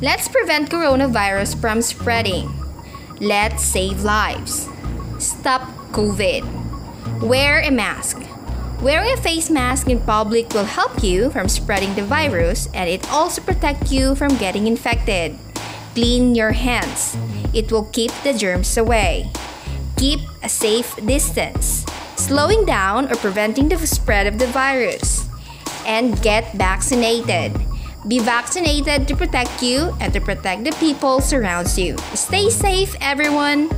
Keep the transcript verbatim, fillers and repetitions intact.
Let's prevent coronavirus from spreading. Let's save lives. Stop COVID. Wear a mask. Wearing a face mask in public will help you from spreading the virus, and it also protects you from getting infected. Clean your hands. It will keep the germs away. Keep a safe distance, slowing down or preventing the spread of the virus. And get vaccinated. Be vaccinated to protect you and to protect the people surrounds you. Stay safe, everyone!